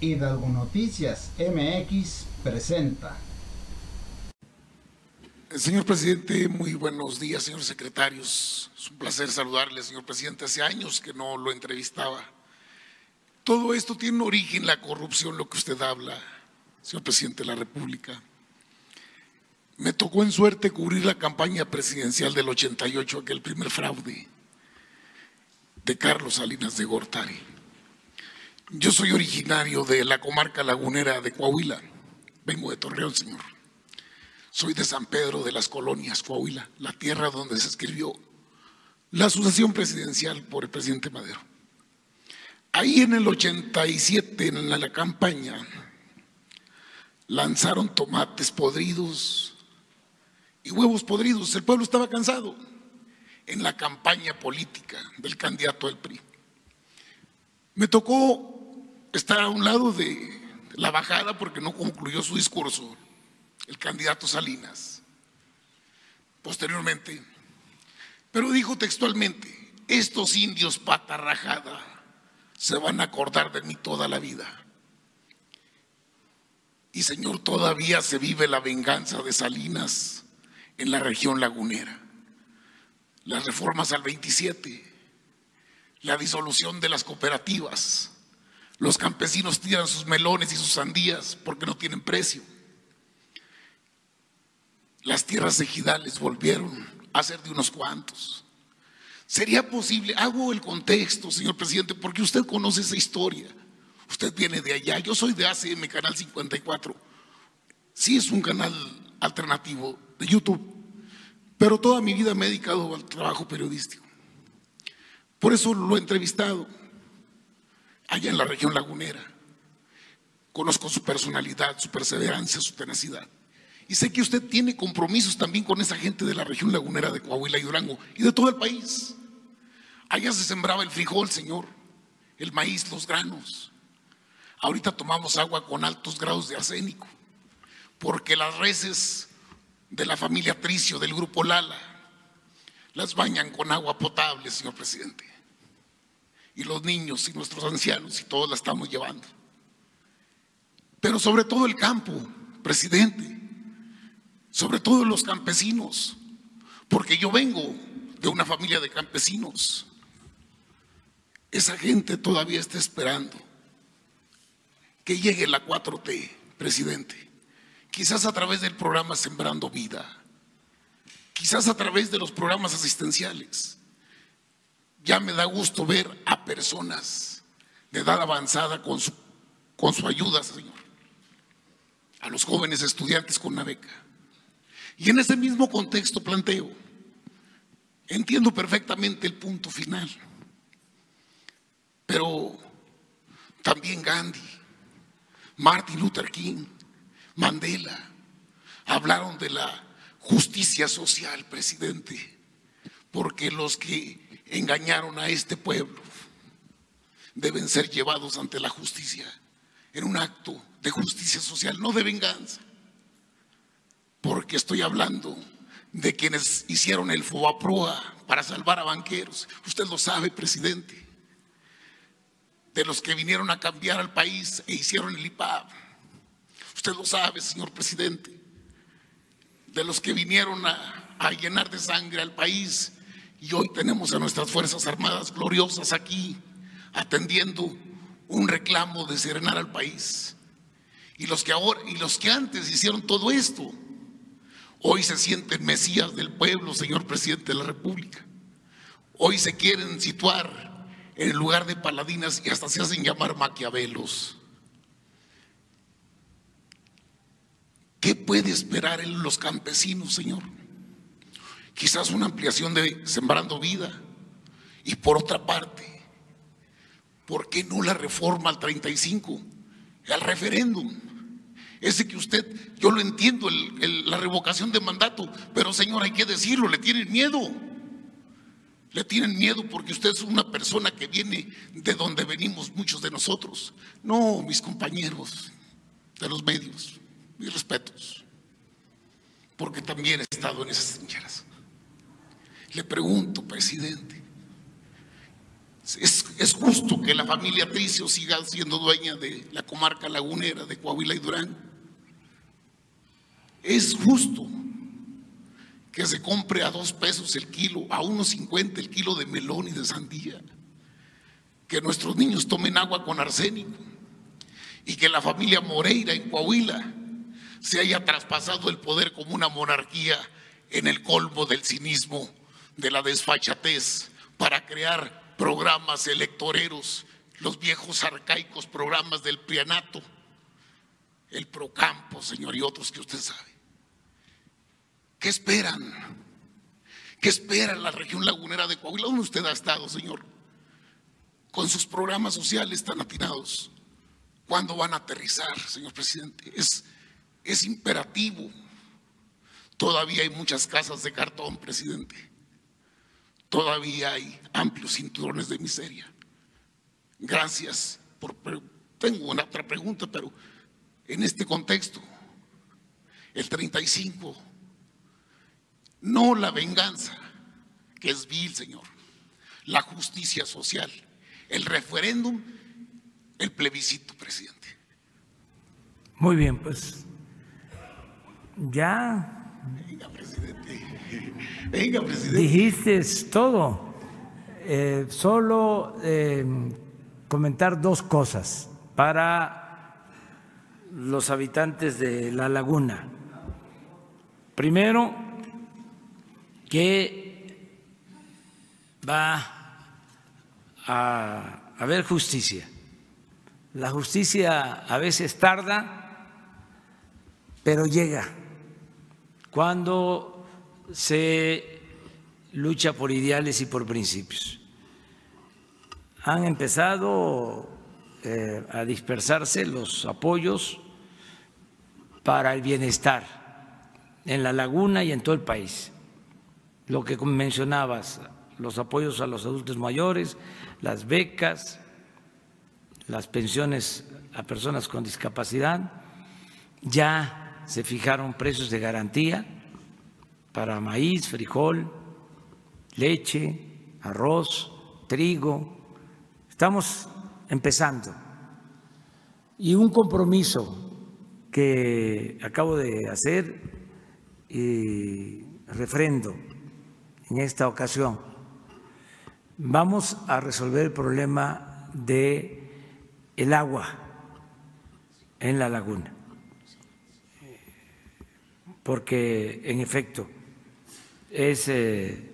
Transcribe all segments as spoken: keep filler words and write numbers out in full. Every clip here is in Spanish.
Hidalgo Noticias M X presenta. Señor presidente, muy buenos días, señores secretarios. Es un placer saludarle, señor presidente. Hace años que no lo entrevistaba. Todo esto tiene un origen, la corrupción, lo que usted habla, señor presidente de la República. Me tocó en suerte cubrir la campaña presidencial del ochenta y ocho, aquel primer fraude de Carlos Salinas de Gortari. Yo soy originario de la comarca lagunera de Coahuila, vengo de Torreón, señor. Soy de San Pedro de las Colonias, Coahuila, la tierra donde se escribió la sucesión presidencial por el presidente Madero. Ahí en el ochenta y siete, en la campaña, lanzaron tomates podridos y huevos podridos. El pueblo estaba cansado en la campaña política del candidato del P R I. Me tocó estar a un lado de la bajada porque no concluyó su discurso el candidato Salinas, posteriormente, pero dijo textualmente: estos indios pata rajada se van a acordar de mí toda la vida. Y señor, todavía se vive la venganza de Salinas en la región lagunera. Las reformas al veintisiete, la disolución de las cooperativas, los campesinos tiran sus melones y sus sandías porque no tienen precio. Las tierras ejidales volvieron a ser de unos cuantos. ¿Sería posible? Hago el contexto, señor presidente, porque usted conoce esa historia. Usted viene de allá, yo soy de A C M Canal cincuenta y cuatro. Sí, es un canal alternativo de YouTube, pero toda mi vida me he dedicado al trabajo periodístico. Por eso lo he entrevistado allá en la región lagunera. Conozco su personalidad, su perseverancia, su tenacidad. Y sé que usted tiene compromisos también con esa gente de la región lagunera de Coahuila y Durango y de todo el país. Allá se sembraba el frijol, señor, el maíz, los granos. Ahorita tomamos agua con altos grados de arsénico, porque las reses de la familia Tricio del Grupo Lala las bañan con agua potable, señor presidente. Y los niños y nuestros ancianos y todos la estamos llevando. Pero sobre todo el campo, presidente, sobre todo los campesinos, porque yo vengo de una familia de campesinos. Esa gente todavía está esperando que llegue la cuatro T, presidente, quizás a través del programa Sembrando Vida, quizás a través de los programas asistenciales. Ya me da gusto ver a personas de edad avanzada con su, con su ayuda, señor, a los jóvenes estudiantes con una beca. Y en ese mismo contexto planteo, entiendo perfectamente el punto final, pero también Gandhi, Martin Luther King, Mandela, hablaron de la justicia social, presidente, porque los que engañaron a este pueblo deben ser llevados ante la justicia en un acto de justicia social, no de venganza, porque estoy hablando de quienes hicieron el Fobaproa para salvar a banqueros. Usted lo sabe, presidente. De los que vinieron a cambiar al país e hicieron el I P A B. Usted lo sabe, señor presidente. De los que vinieron a, a llenar de sangre al país, y hoy tenemos a nuestras Fuerzas Armadas gloriosas aquí, atendiendo un reclamo de serenar al país. Y los que ahora, y los que antes hicieron todo esto, hoy se sienten mesías del pueblo, señor presidente de la República. Hoy se quieren situar en lugar de paladinas y hasta se hacen llamar maquiavelos. ¿Qué puede esperar en los campesinos, señor? Quizás una ampliación de Sembrando Vida. Y por otra parte, ¿por qué no la reforma al treinta y cinco? Al referéndum. Ese que usted, yo lo entiendo, el, el, la revocación de mandato, pero señor, hay que decirlo, le tienen miedo. Le tienen miedo porque usted es una persona que viene de donde venimos muchos de nosotros. No, mis compañeros de los medios, mis respetos, porque también he estado en esas trincheras. Le pregunto, presidente, Es, es justo que la familia Tricio siga siendo dueña de la comarca lagunera de Coahuila y Durán. Es justo que se compre a dos pesos el kilo, a unos cincuenta el kilo de melón y de sandía. Que nuestros niños tomen agua con arsénico. Y que la familia Moreira en Coahuila se haya traspasado el poder como una monarquía en el colmo del cinismo, de la desfachatez, para crear programas electoreros, los viejos arcaicos programas del Prianato, el Procampo, señor, y otros que usted sabe. ¿Qué esperan? ¿Qué espera la región lagunera de Coahuila? ¿Dónde usted ha estado, señor? Con sus programas sociales tan atinados. ¿Cuándo van a aterrizar, señor presidente? Es, es imperativo. Todavía hay muchas casas de cartón, presidente. Todavía hay amplios cinturones de miseria. Gracias por… Tengo una otra pregunta, pero en este contexto, el treinta y cinco, no la venganza, que es vil, señor, la justicia social, el referéndum, el plebiscito, presidente. Muy bien, pues ya… Venga, presidente. Venga, presidente. Dijiste todo. Eh, solo eh, comentar dos cosas para los habitantes de La Laguna. Primero, que va a haber justicia. La justicia a veces tarda, pero llega. Cuando se lucha por ideales y por principios. Han empezado eh, a dispersarse los apoyos para el bienestar en La Laguna y en todo el país. Lo que mencionabas, los apoyos a los adultos mayores, las becas, las pensiones a personas con discapacidad, ya se fijaron precios de garantía para maíz, frijol, leche, arroz, trigo. Estamos empezando. Y un compromiso que acabo de hacer y refrendo en esta ocasión. Vamos a resolver el problema del agua en La Laguna. Porque en efecto es eh,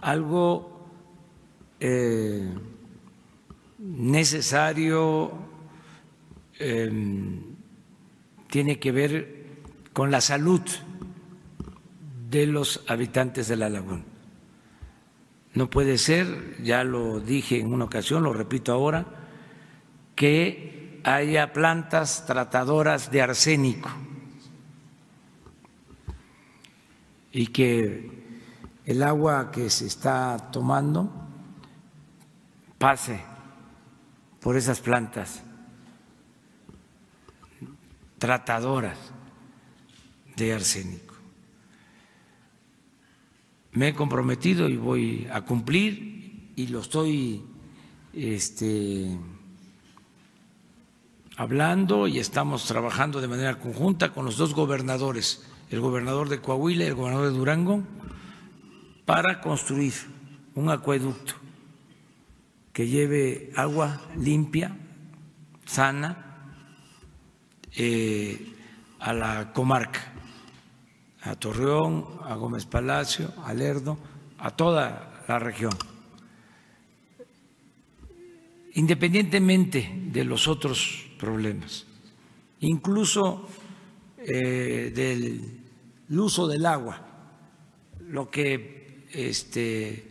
algo eh, necesario, eh, tiene que ver con la salud de los habitantes de La Laguna. No puede ser, ya lo dije en una ocasión, lo repito ahora, que haya plantas tratadoras de arsénico y que el agua que se está tomando pase por esas plantas tratadoras de arsénico. Me he comprometido y voy a cumplir, y lo estoy este, hablando, y estamos trabajando de manera conjunta con los dos gobernadores, el gobernador de Coahuila y el gobernador de Durango, para construir un acueducto que lleve agua limpia, sana, eh, a la comarca, a Torreón, a Gómez Palacio, a Lerdo, a toda la región, independientemente de los otros problemas, incluso eh, del el uso del agua. Lo que este,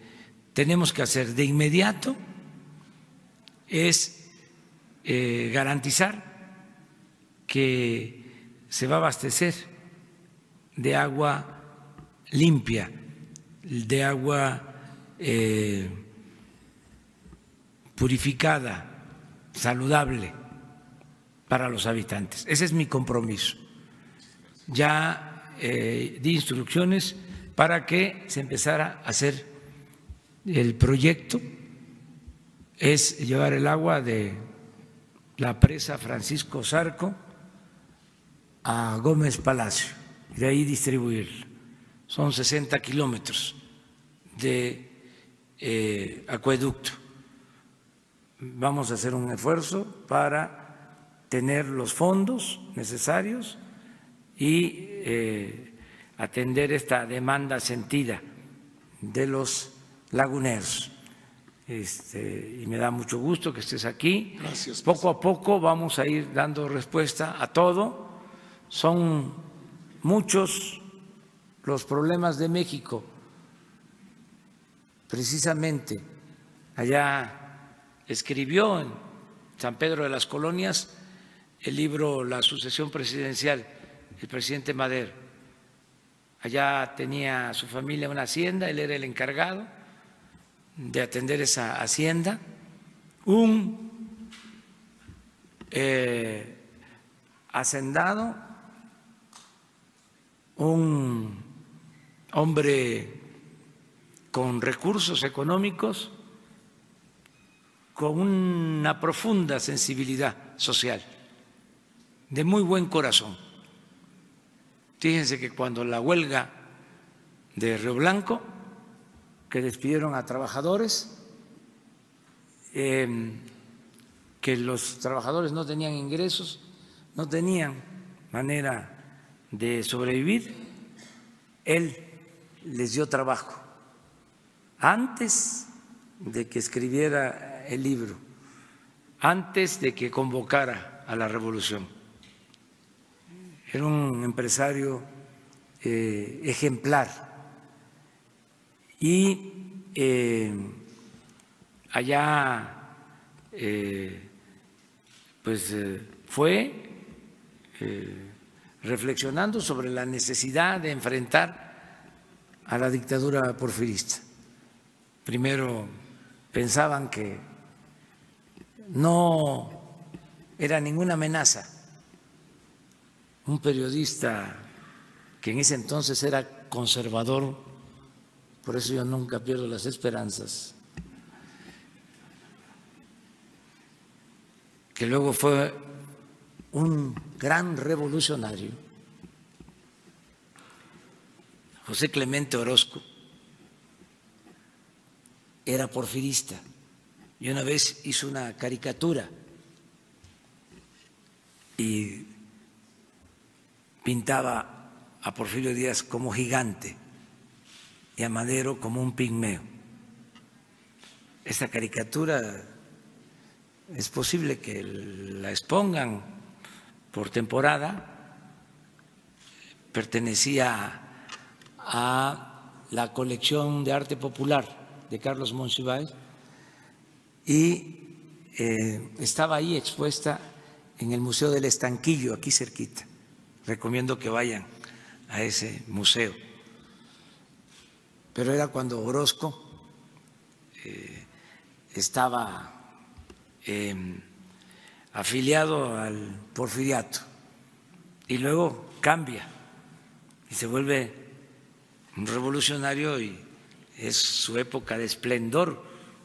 tenemos que hacer de inmediato es eh, garantizar que se va a abastecer de agua limpia, de agua eh, purificada, saludable para los habitantes. Ese es mi compromiso. Ya Eh, di instrucciones para que se empezara a hacer el proyecto es llevar el agua de la presa Francisco Zarco a Gómez Palacio, y de ahí distribuirla. Son sesenta kilómetros de eh, acueducto. Vamos a hacer un esfuerzo para tener los fondos necesarios y eh, atender esta demanda sentida de los laguneros. Este, y me da mucho gusto que estés aquí. Gracias. Poco a poco vamos a ir dando respuesta a todo. Son muchos los problemas de México. Precisamente allá escribió en San Pedro de las Colonias el libro La Sucesión Presidencial, el presidente Madero. Allá tenía su familia una hacienda, él era el encargado de atender esa hacienda. Un eh, hacendado, un hombre con recursos económicos, con una profunda sensibilidad social, de muy buen corazón. Fíjense que cuando la huelga de Río Blanco, que despidieron a trabajadores, eh, que los trabajadores no tenían ingresos, no tenían manera de sobrevivir, él les dio trabajo antes de que escribiera el libro, antes de que convocara a la revolución. Era un empresario eh, ejemplar y eh, allá eh, pues eh, fue eh, reflexionando sobre la necesidad de enfrentar a la dictadura porfirista. Primero pensaban que no era ninguna amenaza. Un periodista que en ese entonces era conservador, por eso yo nunca pierdo las esperanzas, que luego fue un gran revolucionario, José Clemente Orozco, era porfirista y una vez hizo una caricatura y pintaba a Porfirio Díaz como gigante y a Madero como un pigmeo. Esta caricatura es posible que la expongan por temporada, pertenecía a la colección de arte popular de Carlos Monsiváis y eh, estaba ahí expuesta en el Museo del Estanquillo, aquí cerquita. Recomiendo que vayan a ese museo. Pero era cuando Orozco eh, estaba Eh, afiliado al porfiriato y luego cambia y se vuelve un revolucionario y es su época de esplendor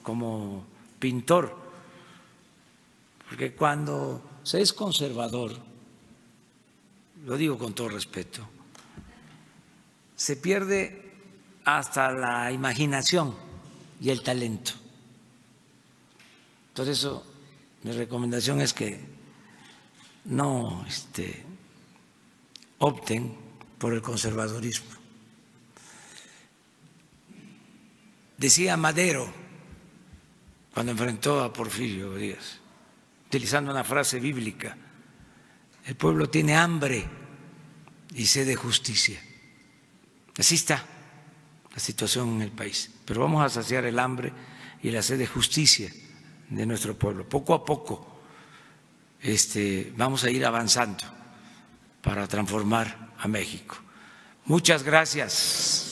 como pintor, porque cuando se es conservador, lo digo con todo respeto, se pierde hasta la imaginación y el talento. Por eso mi recomendación es que no este, opten por el conservadurismo. Decía Madero, cuando enfrentó a Porfirio Díaz, utilizando una frase bíblica, el pueblo tiene hambre y sed de justicia. Así está la situación en el país, pero vamos a saciar el hambre y la sed de justicia de nuestro pueblo. Poco a poco este, vamos a ir avanzando para transformar a México. Muchas gracias.